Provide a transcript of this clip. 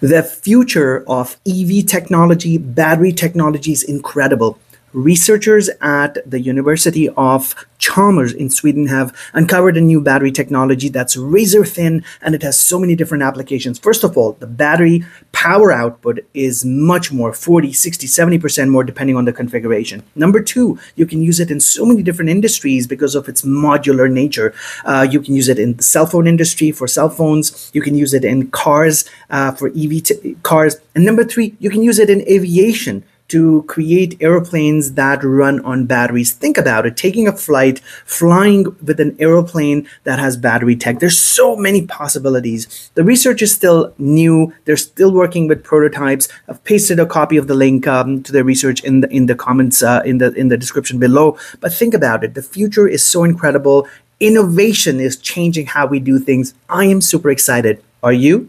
The future of EV technology, battery technology is incredible. Researchers at the University of Chalmers in Sweden have uncovered a new battery technology that's razor thin, and it has so many different applications. First of all, the battery power output is much more, 40, 60, 70% more depending on the configuration. Number two, you can use it in so many different industries because of its modular nature. You can use it in the cell phone industry for cell phones. You can use it in cars for EV cars. And number three, you can use it in aviation to create airplanes that run on batteries. Think about it, taking a flight, flying with an airplane that has battery tech. There's so many possibilities. The research is still new. They're still working with prototypes. I've pasted a copy of the link to their research in the comments, in the description below. But think about it, the future is so incredible. Innovation is changing how we do things. I am super excited. Are you?